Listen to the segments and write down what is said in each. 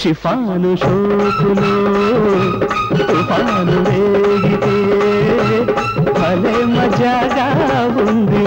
Chiffon శోకులో తుఫాను వేగితే భలే మజాగా ఉంది.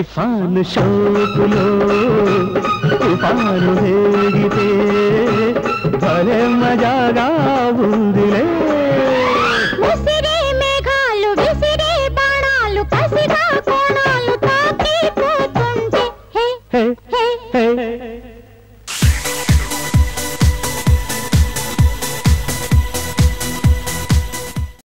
शिफान शोकुलो तुफान हेगिते भले मजागा उंदे.